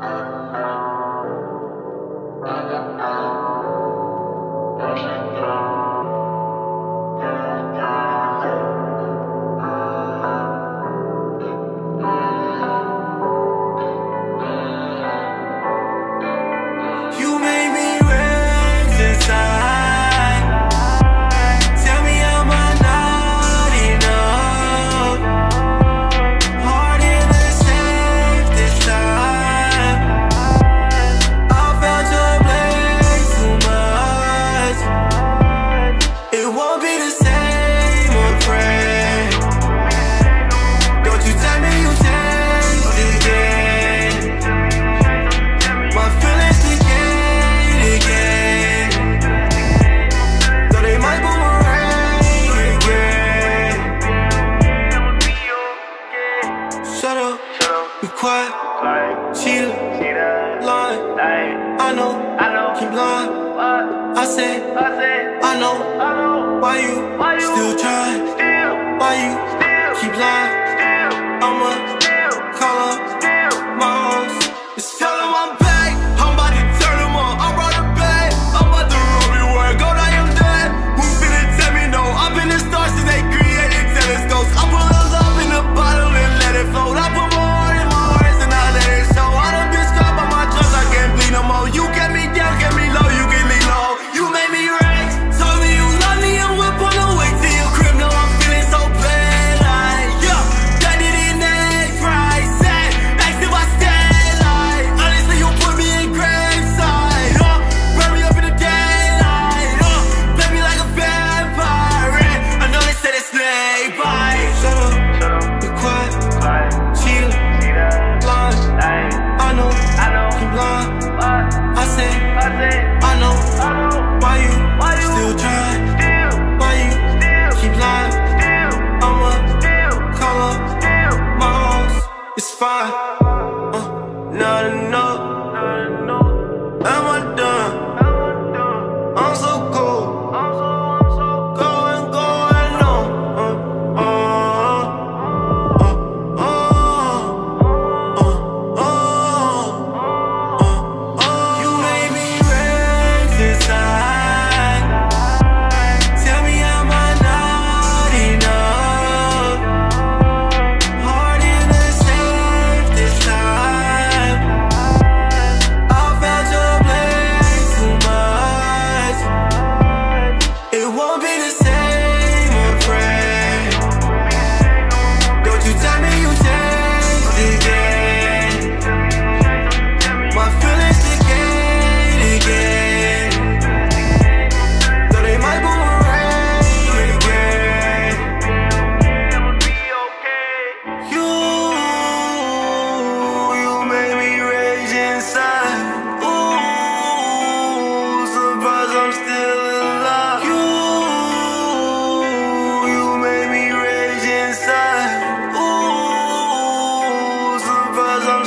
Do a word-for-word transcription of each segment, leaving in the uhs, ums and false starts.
I'm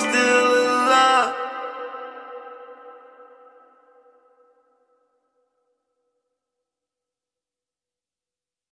still